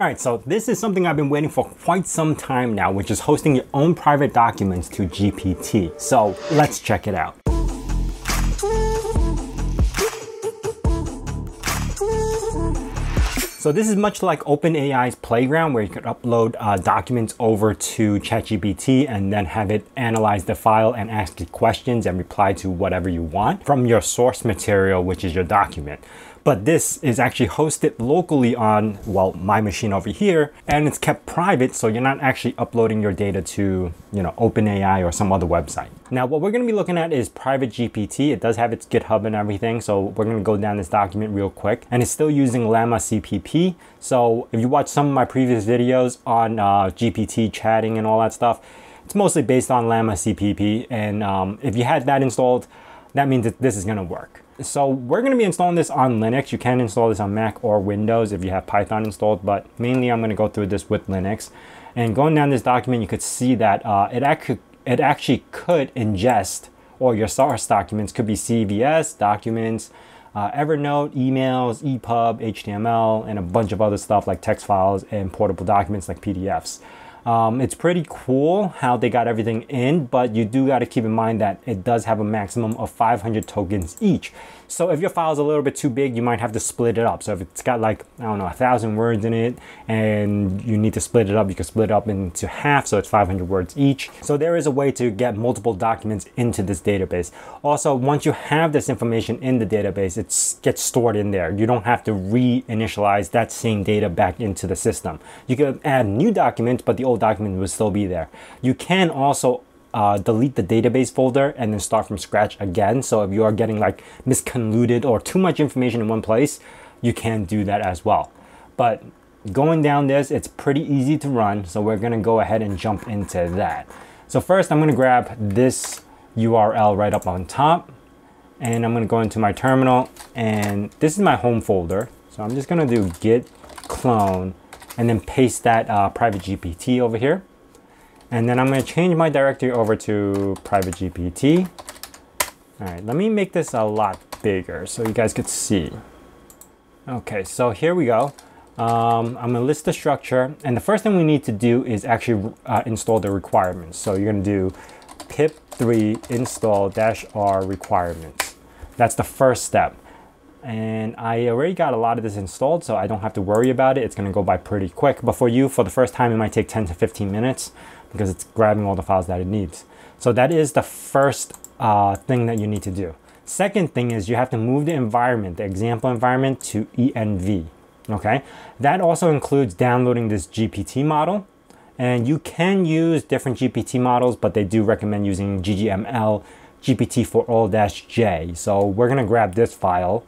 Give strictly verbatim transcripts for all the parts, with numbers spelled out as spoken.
All right, so this is something I've been waiting for quite some time now, which is hosting your own private documents to G P T. So let's check it out. So this is much like OpenAI's Playground, where you could upload uh, documents over to ChatGPT and then have it analyze the file and ask it questions and reply to whatever you want from your source material, which is your document. But this is actually hosted locally on, well, my machine over here, and it's kept private, so you're not actually uploading your data to, you know, OpenAI or some other website. Now, what we're going to be looking at is PrivateGPT. It does have its GitHub and everything, so we're going to go down this document real quick, and it's still using LlamaCPP. So if you watch some of my previous videos on uh, G P T chatting and all that stuff, it's mostly based on LlamaCPP, and um, if you had that installed, that means that this is going to work. So we're going to be installing this on Linux. You can install this on Mac or Windows if you have Python installed, but mainly I'm going to go through this with Linux. And going down this document, you could see that uh, it, ac it actually could ingest all your source documents. Could be C S V, documents, uh, Evernote, emails, E pub, H T M L, and a bunch of other stuff like text files and portable documents like P D Fs. Um, it's pretty cool how they got everything in, but you do got to keep in mind that it does have a maximum of five hundred tokens each. So if your file is a little bit too big, you might have to split it up. So if it's got like, I don't know, a thousand words in it and you need to split it up, you can split it up into half. So it's five hundred words each. So there is a way to get multiple documents into this database. Also, once you have this information in the database, it gets stored in there. You don't have to reinitialize that same data back into the system. You can add new documents, but the old document will still be there. You can also uh, delete the database folder and then start from scratch again. So if you are getting like misconvoluted or too much information in one place, you can do that as well. But going down this, it's pretty easy to run. So we're going to go ahead and jump into that. So first I'm going to grab this U R L right up on top, and I'm going to go into my terminal, and this is my home folder. So I'm just going to do git clone and then paste that uh, PrivateGPT over here. And then I'm gonna change my directory over to PrivateGPT. All right, let me make this a lot bigger so you guys could see. Okay, so here we go. Um, I'm gonna list the structure. And the first thing we need to do is actually uh, install the requirements. So you're gonna do pip three install dash r requirements. That's the first step. And I already got a lot of this installed, so I don't have to worry about it. It's going to go by pretty quick. But for you, for the first time, it might take ten to fifteen minutes because it's grabbing all the files that it needs. So that is the first uh, thing that you need to do. Second thing is you have to move the environment, the example environment, to E N V. Okay, that also includes downloading this G P T model. And you can use different G P T models, but they do recommend using G G M L, G P T four all J. So we're going to grab this file.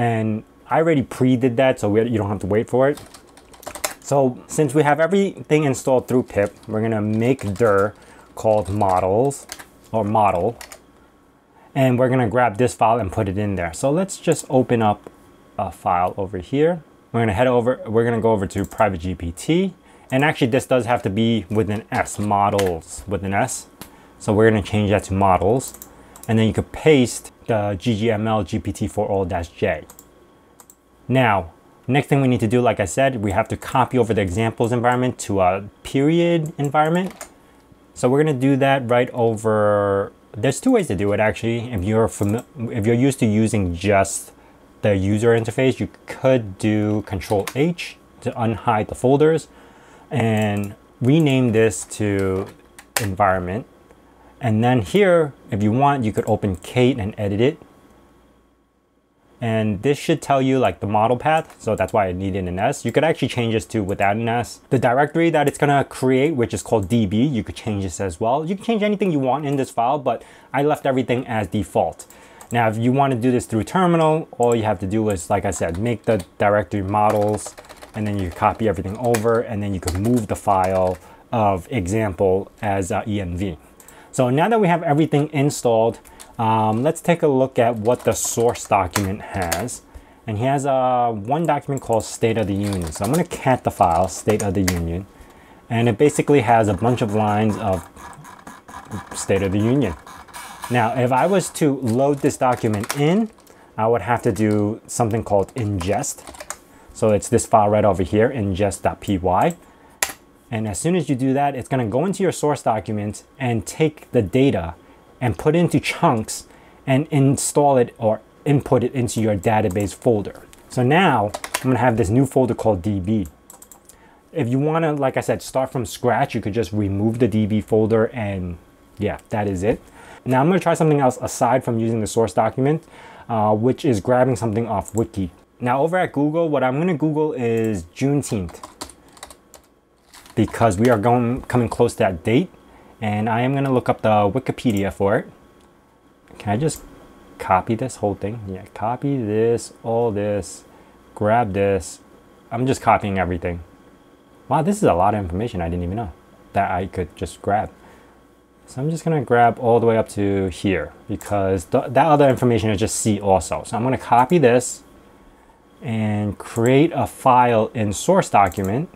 And I already pre-did that, so we, you don't have to wait for it. So since we have everything installed through pip, we're gonna make dir called models or model, and we're gonna grab this file and put it in there. So let's just open up a file over here. We're gonna head over, we're gonna go over to PrivateGPT, and actually this does have to be with an S, models with an S. So we're gonna change that to models, and then you could paste the G G M L G P T four all J. Now, next thing we need to do, like I said, we have to copy over the examples environment to a period environment. So we're gonna do that right over, there's two ways to do it actually. If you're, fam if you're used to using just the user interface, you could do control H to unhide the folders and rename this to environment. And then here, if you want, you could open Kate and edit it. And this should tell you like the model path. So that's why I needed an S. You could actually change this to without an S. The directory that it's gonna create, which is called D B, you could change this as well. You can change anything you want in this file, but I left everything as default. Now, if you wanna do this through terminal, all you have to do is, like I said, make the directory models, and then you copy everything over, and then you can move the file of example as uh, E N V. So now that we have everything installed, um, let's take a look at what the source document has. And he has uh, one document called State of the Union. So I'm going to cat the file, State of the Union. And it basically has a bunch of lines of State of the Union. Now, if I was to load this document in, I would have to do something called ingest. So it's this file right over here, ingest.py. And as soon as you do that, it's going to go into your source document and take the data and put it into chunks and install it or input it into your database folder. So now I'm going to have this new folder called D B. If you want to, like I said, start from scratch, you could just remove the D B folder and yeah, that is it. Now I'm going to try something else aside from using the source document, uh, which is grabbing something off Wiki. Now over at Google, what I'm going to Google is Juneteenth, because we are going coming close to that date, and I am going to look up the Wikipedia for it. Can I just copy this whole thing? Yeah, copy this, all this, grab this. I'm just copying everything. Wow, this is a lot of information I didn't even know that I could just grab. So I'm just going to grab all the way up to here, because th that other information is just C also. So I'm going to copy this and create a file in source document.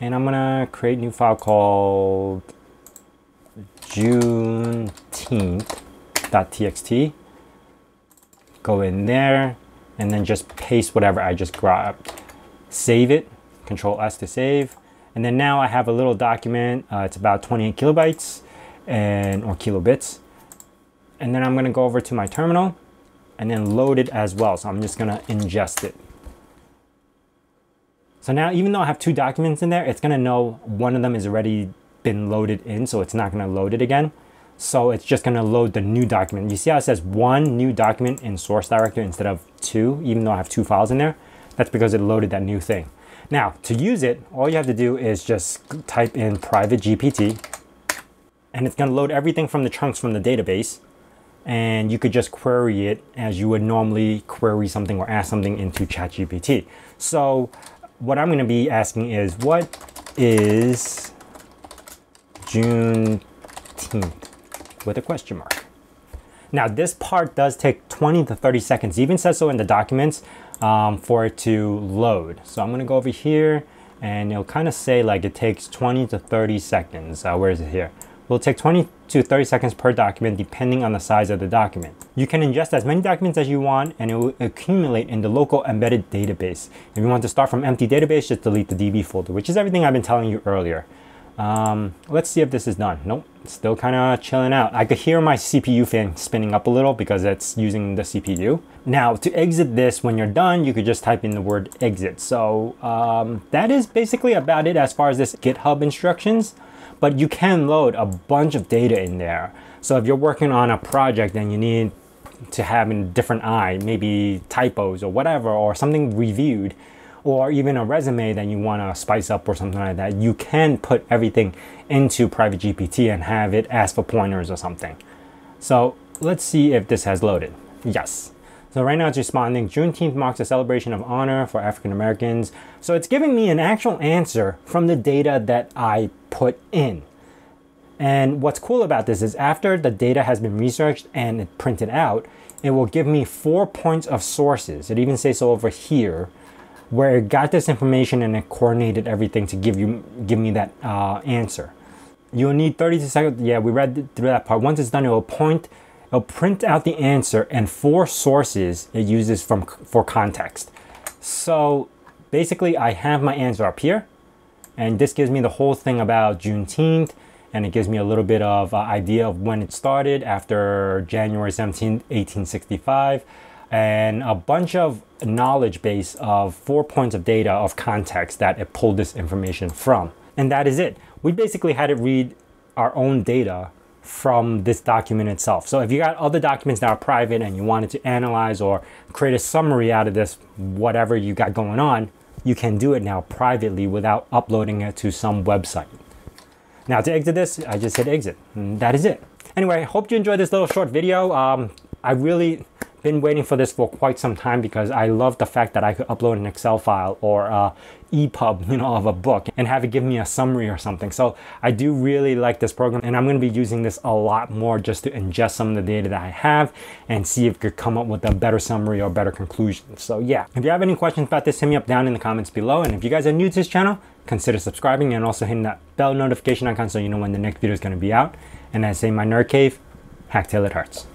And I'm gonna create a new file called Juneteenth.txt. Go in there and then just paste whatever I just grabbed. Save it, Control S to save. And then now I have a little document. Uh, it's about twenty-eight kilobytes and or kilobits. And then I'm gonna go over to my terminal and then load it as well. So I'm just gonna ingest it. So now, even though I have two documents in there, it's gonna know one of them has already been loaded in, so it's not gonna load it again. So it's just gonna load the new document. You see how it says one new document in source directory instead of two, even though I have two files in there? That's because it loaded that new thing. Now, to use it, all you have to do is just type in PrivateGPT, and it's gonna load everything from the chunks from the database, and you could just query it as you would normally query something or ask something into ChatGPT. So, what I'm going to be asking is, what is Juneteenth with a question mark? Now this part does take twenty to thirty seconds. It even says so in the documents um, for it to load. So I'm going to go over here and it'll kind of say like it takes twenty to thirty seconds. Uh, where is it here? Will take twenty to thirty seconds per document depending on the size of the document. You can ingest as many documents as you want and it will accumulate in the local embedded database. If you want to start from empty database, just delete the D B folder, which is everything I've been telling you earlier. Um, let's see if this is done. Nope, it's still kind of chilling out. I could hear my C P U fan spinning up a little because it's using the C P U. Now to exit this, when you're done, you could just type in the word exit. So um, that is basically about it as far as this GitHub instructions. But you can load a bunch of data in there. So if you're working on a project and you need to have a different eye, maybe typos or whatever, or something reviewed, or even a resume that you want to spice up or something like that, you can put everything into PrivateGPT and have it ask for pointers or something. So let's see if this has loaded. Yes. So right now it's responding, Juneteenth marks a celebration of honor for African Americans. So it's giving me an actual answer from the data that I put in. And what's cool about this is after the data has been researched and printed out, it will give me four points of sources. It even says so over here, where it got this information and it coordinated everything to give you give me that uh, answer. You'll need thirty seconds. Yeah, we read through that part. Once it's done, it will point. It'll print out the answer and four sources it uses from for context. So basically I have my answer up here, and this gives me the whole thing about Juneteenth, and it gives me a little bit of uh, idea of when it started after January seventeenth, eighteen sixty-five, and a bunch of knowledge base of four points of data of context that it pulled this information from. And that is it. We basically had it read our own data from this document itself. So if you got other documents that are private and you wanted to analyze or create a summary out of this, whatever you got going on, you can do it now privately without uploading it to some website. Now to exit this, I just hit exit, and that is it. Anyway, I hope you enjoyed this little short video. Um, I really been waiting for this for quite some time because I love the fact that I could upload an Excel file or a E P U B, you know, of a book and have it give me a summary or something. So I do really like this program, and I'm going to be using this a lot more just to ingest some of the data that I have and see if it could come up with a better summary or better conclusion. So yeah, if you have any questions about this, hit me up down in the comments below. And if you guys are new to this channel, consider subscribing and also hitting that bell notification icon so you know when the next video is going to be out. And as I say, my nerd cave, hacktail it hurts.